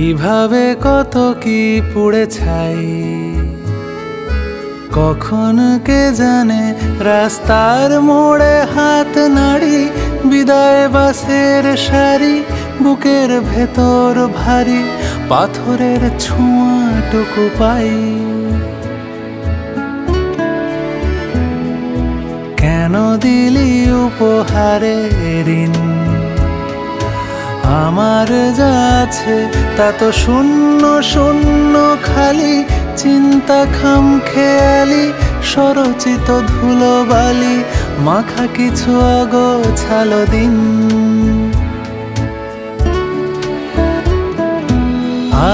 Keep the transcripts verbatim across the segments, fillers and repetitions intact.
কিভাবে কত কি পুড়ে ছাই, কখন কে জানে রাস্তার মোড়ে হাত নাড়ি, বিদায় বাসের সারি বুকের ভেতর ভারী, পাথরের ছোঁয়াটুকু পাই। কেন দিলি উপহারে ঋণ, আমার যা আছে তা তো শূন্য শূন্য খালি, চিন্তা খাম খেয়ালি সরচিত ধুলো বালি, মাখা কিছু অগোছালো দিন।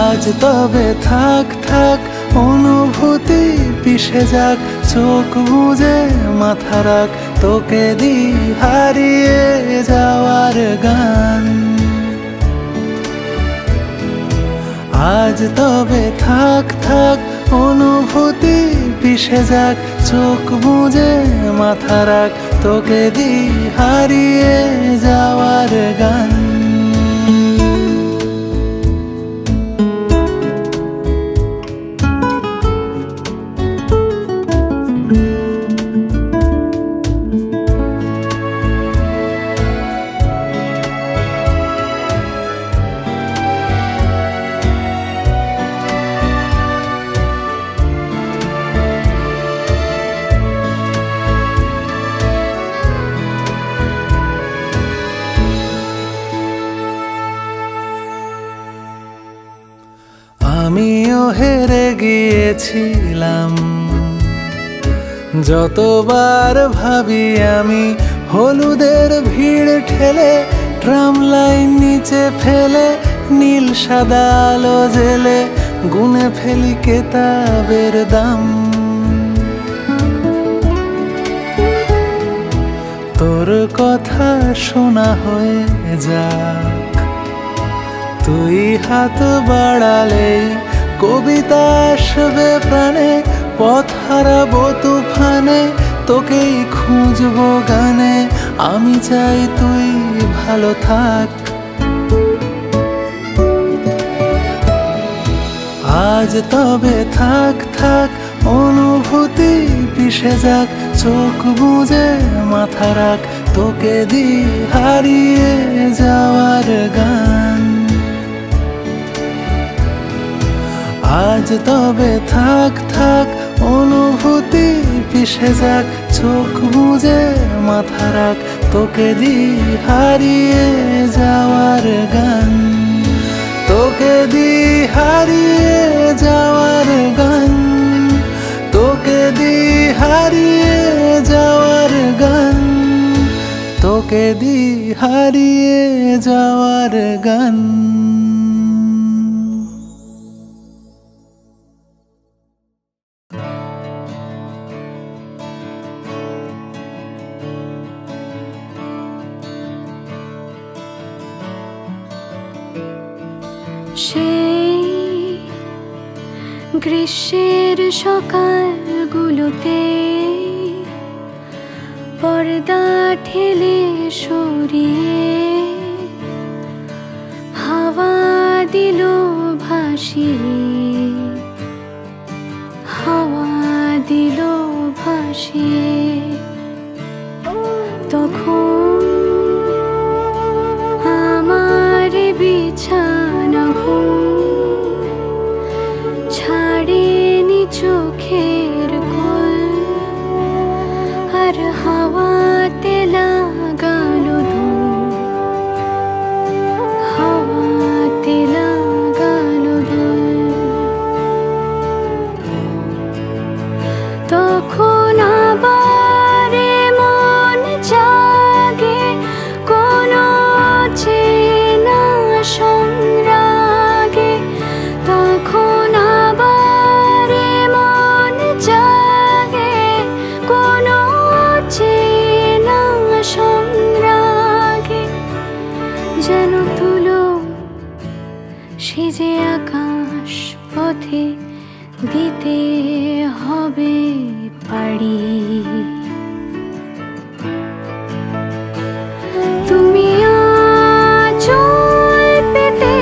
আজ তবে থাক থাক অনুভূতি পিষে যাক, চোখ বুজে মাথা রাখ, তোকে দি হারিয়ে যাওয়ার গান। আজ তবে থাক থাক অনুভূতি পিষে যাক, চোখ বুজে মাথা রাখ, তোকে দি হারিয়ে যাওয়ার গান। আমিও হেরে গিয়েছিলাম, যতবার ভাবি আমি হলুদের ভিড় ঠেলে, ট্রাম লাইন নিচে ফেলে, নীল সাদা আলো জেলে, গুনে ফেলি কেতাবের দাম। তোর কথা শোনা হয়ে যা, তুই হাত বাড়ালে কবিতা আসবে প্রাণে, পথ হারাবো তুফানে, তোকেই খুঁজবো গানে, আমি চাই তুই ভালো থাক। আজ তবে থাক থাক অনুভূতি পিষে যাক, চোখ বুজে মাথা রাখ, তোকে দি হারিয়ে যাওয়ার গান। আজ তবে থাক থাক অনুভূতি পিষে যাক, চোখ বুজে মাথা রাখ, তোকে দি হারিয়ে যাওয়ার গান, তোকে দি হারিয়ে যাওয়ার গান, তোকে দি হারিয়ে যাওয়ার গান, তোকে দি হারিয়ে যাওয়ার গান। সেই গ্রীষ্মের সকালগুলোতে পর্দা ঠেলে সরিয়ে, হাওয়া দিল ভাসিয়ে, হাওয়া দিল ভাসিয়ে, তখন আমার বিছা ছাড়েনি চোখের কোল, আর হাওয়াতে লাগালো দোল, হাওয়াতে লাগালো দোল, তখন আবার মন জাগে কোনো চেনা যে আকাশ পথে দিতে হবে পাড়ি। তুমি আঁচল পেতে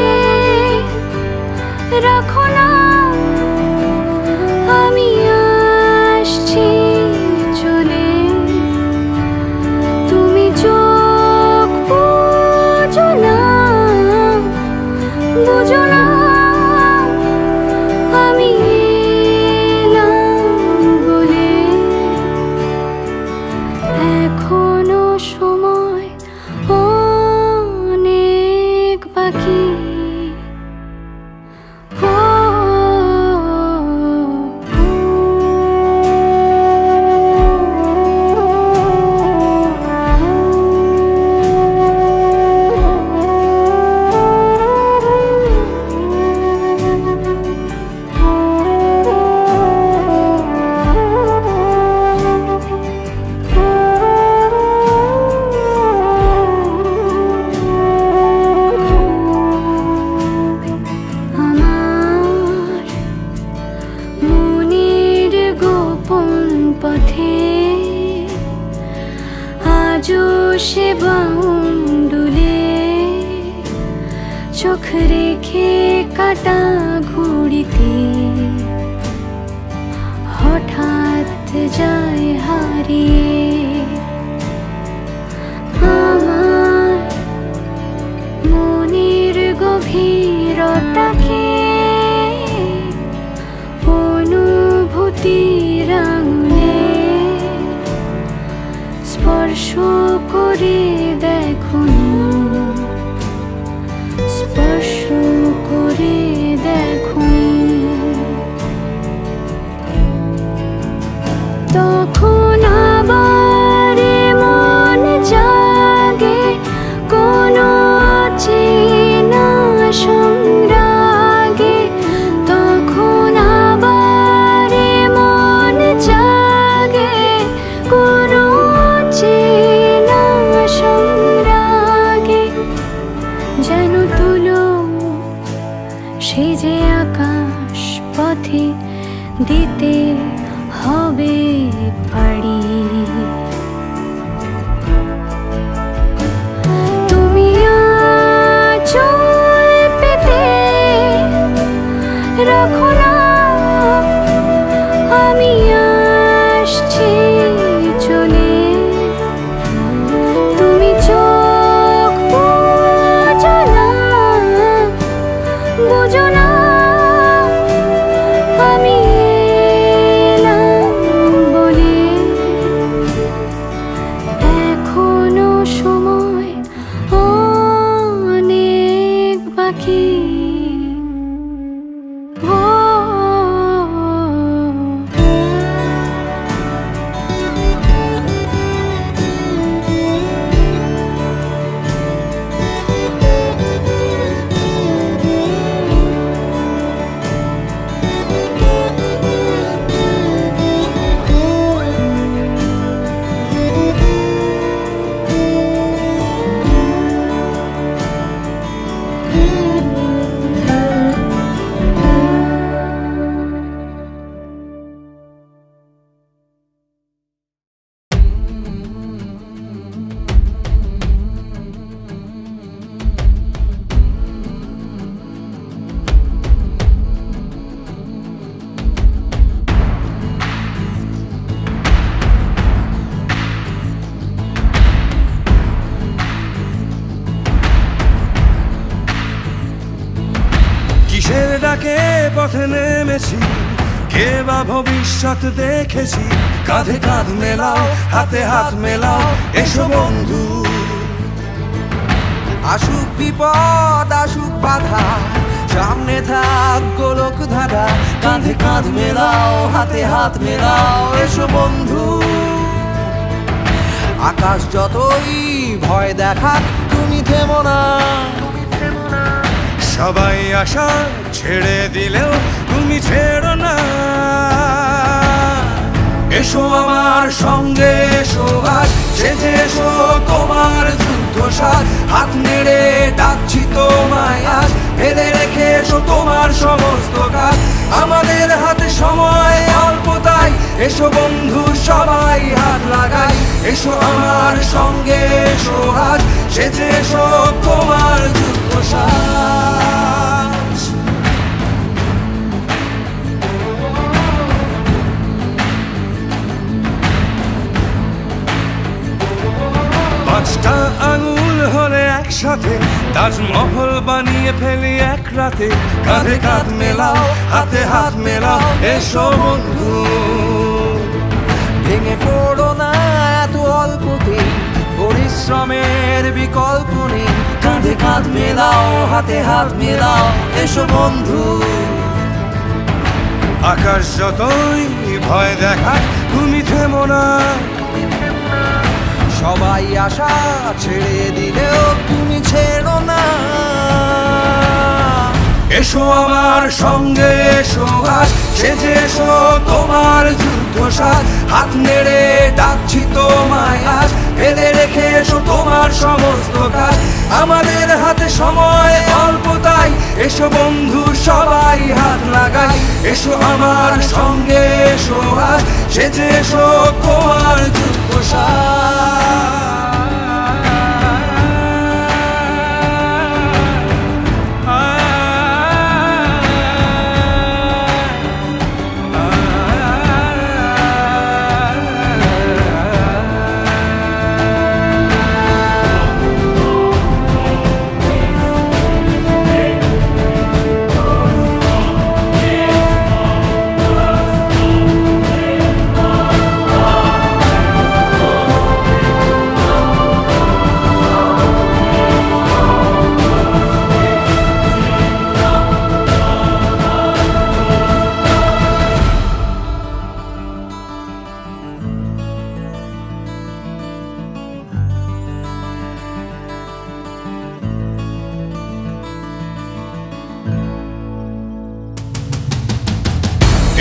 ভবিষ্যৎ দেখেছি কাঁধে কাঁধ মেলাও, হাতে হাত মেলাও, এসো বন্ধু। আসুক বিপদ, আসুক বাধা, সামনে থাক গোলক ধাঁধা, কাঁধে কাঁধ মেলাও, হাতে হাত মেলাও, এসো বন্ধু। আকাশ যতই ভয় দেখাক তুমি থেমো না, সবাই আশা ছেড়ে দিলেও তুমি ছেড়ো না। এসো আমার সঙ্গে, এসো আজ সেজে এসো তোমার যুদ্ধসাজ, হাত নেড়ে ডাকছি তোমায় আজ, ফেলে রেখে এসো তোমার সমস্ত কাজ। আমাদের হাতে সময় অল্প তাই এসো বন্ধু সবাই হাত লাগাই। এসো আমার সঙ্গে, এসো আজ সেজে এসো তোমার যুদ্ধসাজ। পাঁচটা আঙুল হলে একসাথে তাজমহল বানিয়ে ফেলি এক রাতে কাঁধে কাঁধ মেলাও, হাতে হাত মেলাও, এসো বন্ধু। ভেঙে পড়ো না এত অল্পতে, পরিশ্রমের বিকল্প নেই। কাঁধে কাঁধ মেলাও, হাতে হাত মেলাও, এসো বন্ধু। আকাশ যতই ভয় দেখায় তুমি থেমো না, সবাই আশা ছেড়ে দিলেও তুমি ছেড়ো না। এসো আমার সঙ্গে, এসো আজ সেজে এসো তোমার যুদ্ধসাজ। হাত নেড়ে ডাকছি তোমায় আজ, ফেলে রেখে এসো তোমার সমস্ত কাজ। আমাদের হাতে সময় অল্প, তাই এসো বন্ধু সবাই হাত লাগাই। এসো আমার সঙ্গে, এসো আজ সেজে এসো তোমার যুদ্ধসাজ।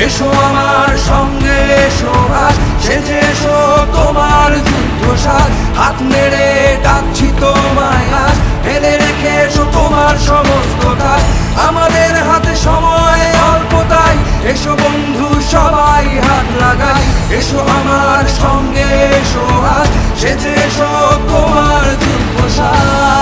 এসো আমার সঙ্গে, এসো আজ সেজে এসো তোমার যুদ্ধসাজ। হাত নেড়ে ডাকছি তোমায় আজ, ফেলে রেখে এসো তোমার সমস্ত কাজ। আমাদের হাতে সময় অল্প, তাই এসো বন্ধু সবাই হাত লাগাই। এসো আমার সঙ্গে, এসো আজ সেজে এসো তোমার যুদ্ধসাজ।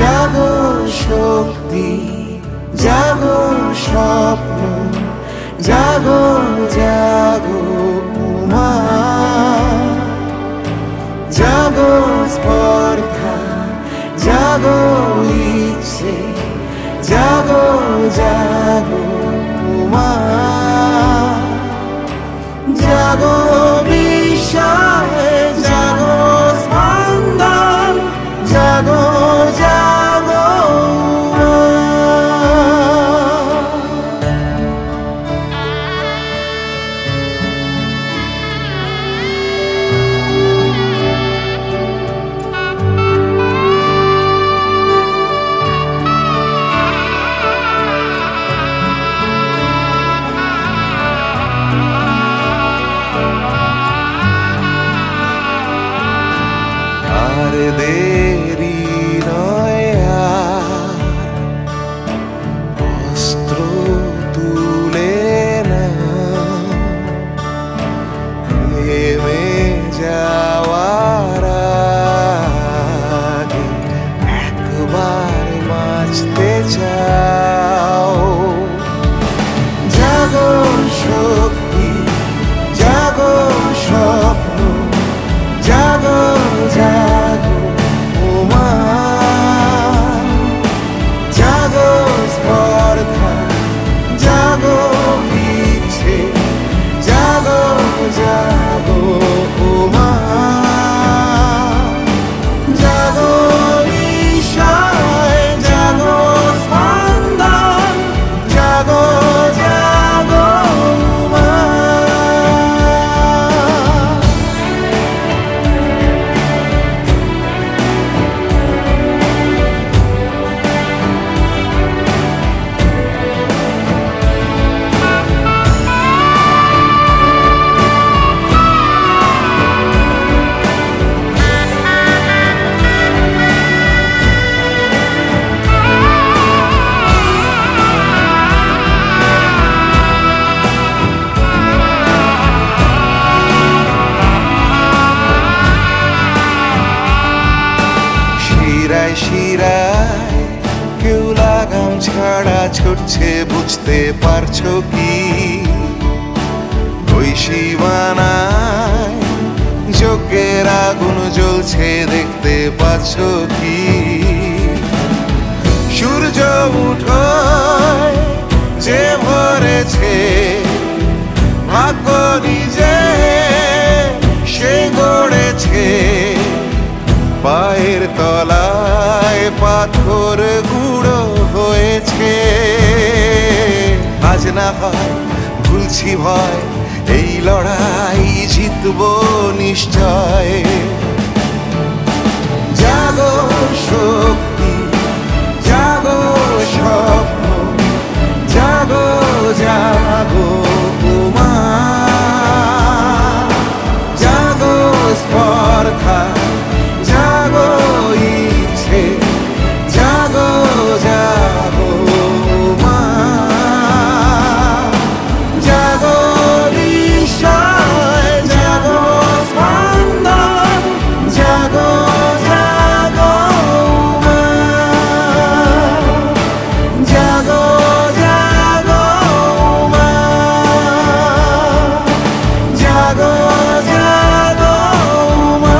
জাগো শক্তি, জাগো স্বপ্ন, জাগো জাগো উমা। জাগো স্পর্ধা, জাগো ইচ্ছে, জাগো জাগো উমা। জাগো বিষয়, জাগো স্পন্দন, জাগো ছাড়া ছুটছে বুঝতে পারছো কি ওই সীমানায় যোগের আগুন জ্বলছে দেখতে পাচ্ছো কি সূর্য উঠোয় যে ভরেছে ভাগ্য নিজে সে গড়েছে পায়ের তলায় পাথর গুঁড়ো হয়েছে আজ না হয় ভুলছি ভয় এই লড়াই জিতবো নিশ্চয় জাগো শক্তি জাগো স্বপ্ন জাগো জাগো উমা জাগো স্পর্ধা জাগো ইচ্ছে জাগো জাগো উমা জাগো বিষয় জাগো স্পন্দন জাগো জাগো উমা জাগো জাগো উমা জাগো জাগো উমা।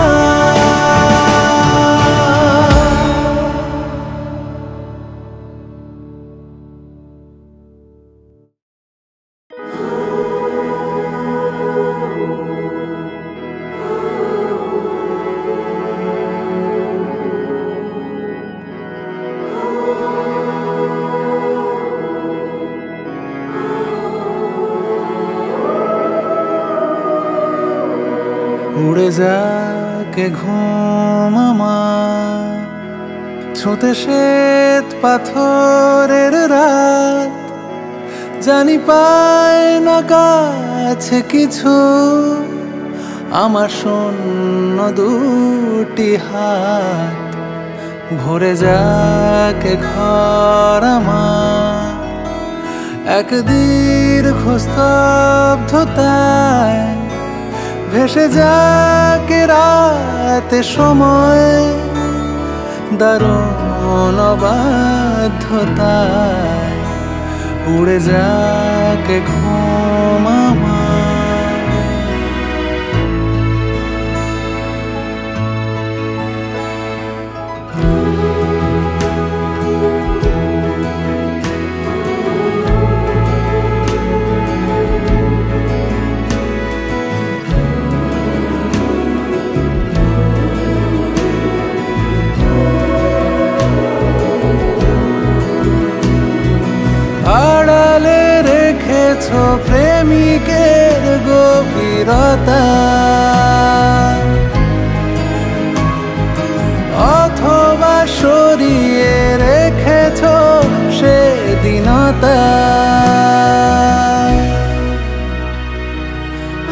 উড়ে যাক ঘুম আমার ছোটে শ্বেত পাথরের রাত জানি পায় না কাছে কিছু আমার শূন্য দুটি হাত ভরে যাক ঘর আমার এক দীর্ঘ স্তব্ধতায় ভেসে যাকে রাতে সময় দারুণ বাধ্যতায় উড়ে যাকে ঘুম প্রেমিকের গভীরতা অথবা সরিয়ে রেখেছ সে দীনতা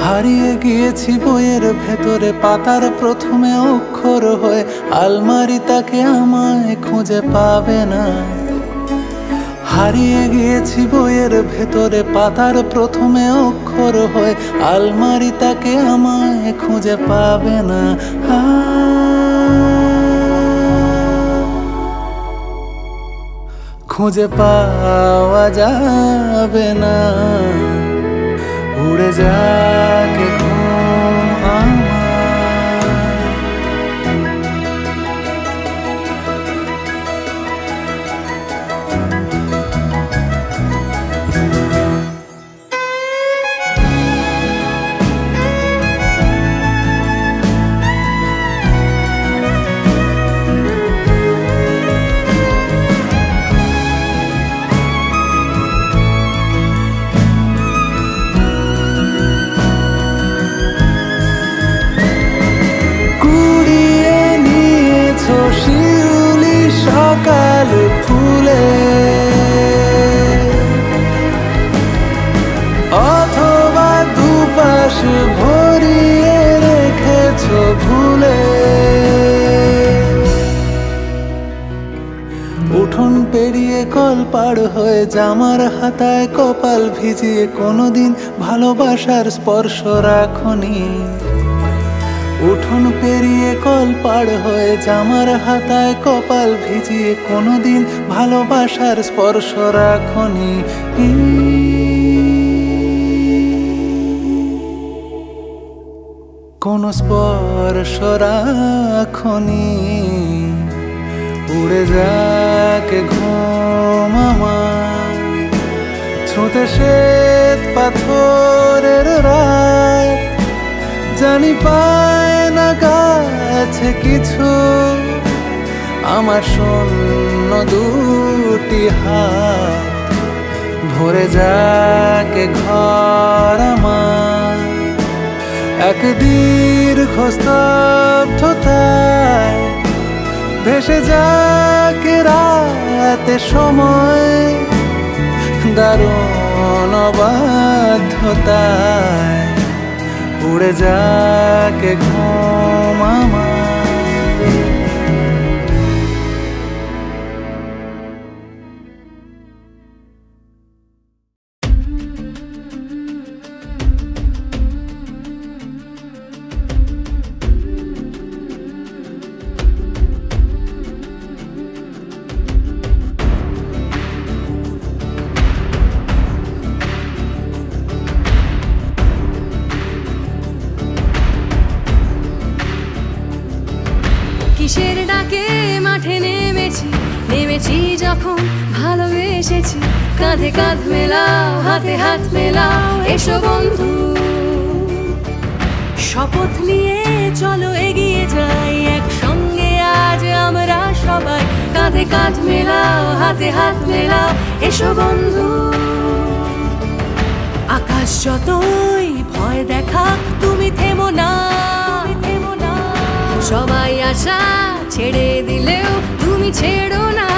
হারিয়ে গিয়েছি বইয়ের ভেতরে পাতার প্রথমে অক্ষর হয়ে আলমারি তাকে আমায় খুঁজে পাবে না হারিয়ে গিয়েছি বইয়ের ভেতরে পাতার প্রথমে অক্ষর হয়ে আলমারি তাকে আমায় খুঁজে পাবে না খুঁজে পাওয়া যাবে না উড়ে যাক ঘুম আমার সকাল ফুলে অথবা দুপাশ ভরিয়ে রেখেছ ভুলে উঠোন পেরিয়ে কল পাড় হয়ে জামার হাতায় কপাল ভিজিয়ে কোনোদিন ভালোবাসার স্পর্শ রাখনি উঠোন পেরিয়ে কল পাড় হয়ে জামার হাতায় কপাল ভিজিয়ে কোনোদিন ভালোবাসার স্পর্শ রাখনি। কোনো স্পর্শ রাখনি। উড়ে যাক ঘুম আমার ছুঁতে শ্বেত পাথরের রাত, জানি পায় না কাছে কিছু আমার শূন্য দুটি হাত। ভরে যাক ঘর আমার এক দীর্ঘ স্তব্ধতায়, ভেসে যাক রাতে সময় দারুণ বাধ্যতায়। উড়ে যাক ঘুম আমার। কিসের ডাকে মাঠে নেমেছি, নেমেছি যখন ভালোবেসেছি, কাঁধে কাঁধ মেলাও, হাতে হাত মেলাও, এসো বন্ধু শপথ নিয়ে চলো এগিয়ে যাই একসঙ্গে আজ আমরা সবাই। কাঁধে কাঁধ মেলাও, হাতে হাত মেলাও, এসো বন্ধু। আকাশ যতই ভয় দেখা তুমি থেমো না, সবাই আশা ছেড়ে দিলেও তুমি ছেড়ো না।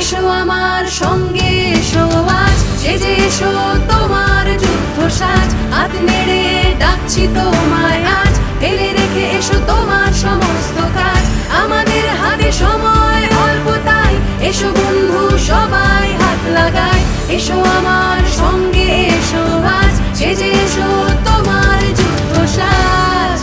এসো আমার সঙ্গে, এসো আজ সেজে এসো তোমার যুদ্ধ সাজ, হাত নেড়ে ডাকছি তোমায় আজ, ফেলে রেখে এসো তোমার সমস্ত কাজ। আমাদের হাতে সময় অল্প তাই এসো বন্ধু সবাই হাত লাগায়। এসো আমার সঙ্গে, এসো আজ সেজে এসো তোমার যুদ্ধ সাজ।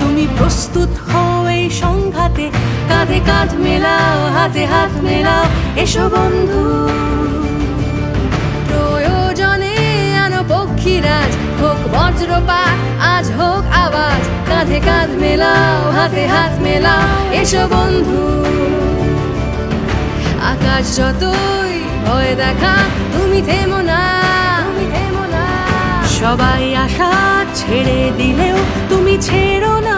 তুমি প্রস্তুত হও এই সংঘাতে, কাঁধে কাঁধ মেলাও, হাতে হাত মেলাও, এসো বন্ধু। প্রয়োজনে আনো পক্ষীরাজ, হোক বজ্রপাত আজ হোক আওয়াজ, কাঁধে কাঁধ মেলাও, হাতে হাত মেলাও, এসো বন্ধু। আকাশ যতই ভয় দেখা তুমি থেমো না, সবাই আশা ছেড়ে দিলেও তুমি ছেড়ো না।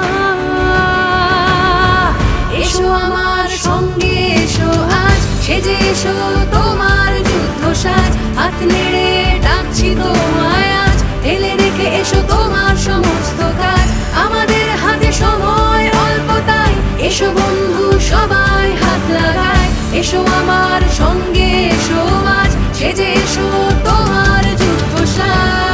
এসো আমার সঙ্গে, এসো আজ সেজে এসো তোমার যুদ্ধ সাজ, হাত নেড়ে ডাকছি তোমায় আজ, এলে রেখে এসো তোমার সমস্ত কাজ। আমাদের হাতে সময় অল্প তাই এসো বন্ধু সবাই হাত লাগায়। এসো আমার সঙ্গে, এসো আজ সেজে এসো তোমার যুদ্ধ সাজ।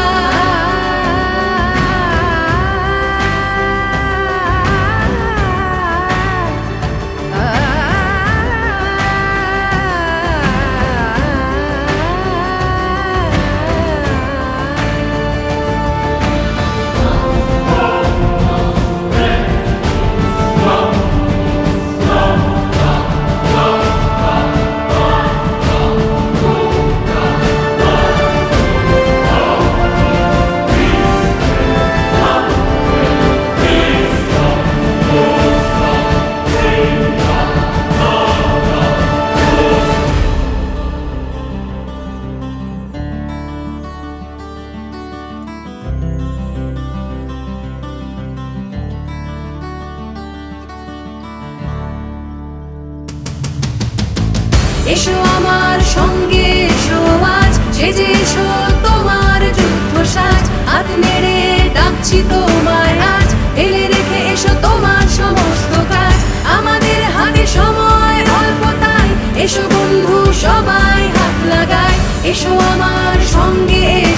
এসো আমার সঙ্গে, এসো আজ সেজে এসো তোমার যুদ্ধ সাজ, হাত নেড়ে ডাকছি তোমায় আজ, এলে রেখে এসো তোমার সমস্ত কাজ। আমাদের হাতে সময় অল্প তাই এসো বন্ধু সবাই হাত লাগায়। এসো আমার সঙ্গে।